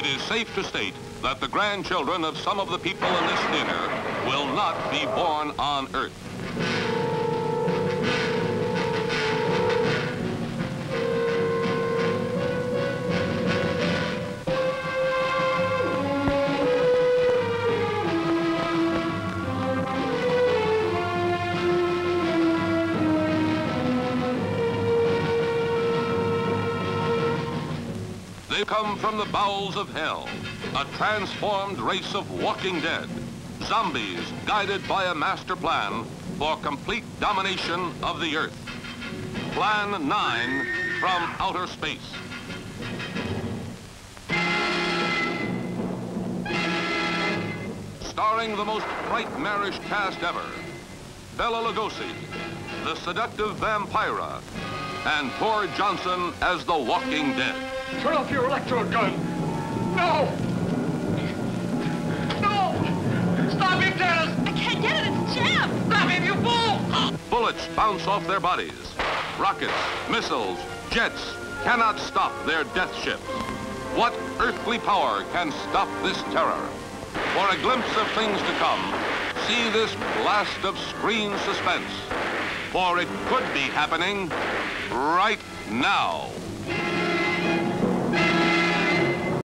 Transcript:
it is safe to state that the grandchildren of some of the people in this dinner will not be born on Earth. They come from the bowels of hell, a transformed race of walking dead, zombies guided by a master plan for complete domination of the Earth. Plan 9 from Outer Space. Starring the most nightmarish cast ever, Bela Lugosi, the seductive Vampira, and Tor Johnson as the walking dead. Turn off your electro gun! No! No! Stop it, Dennis! I can't get it, it's jammed! Stop him, you fool! Bullets bounce off their bodies. Rockets, missiles, jets cannot stop their death ships. What earthly power can stop this terror? For a glimpse of things to come, see this blast of screen suspense. For it could be happening right now.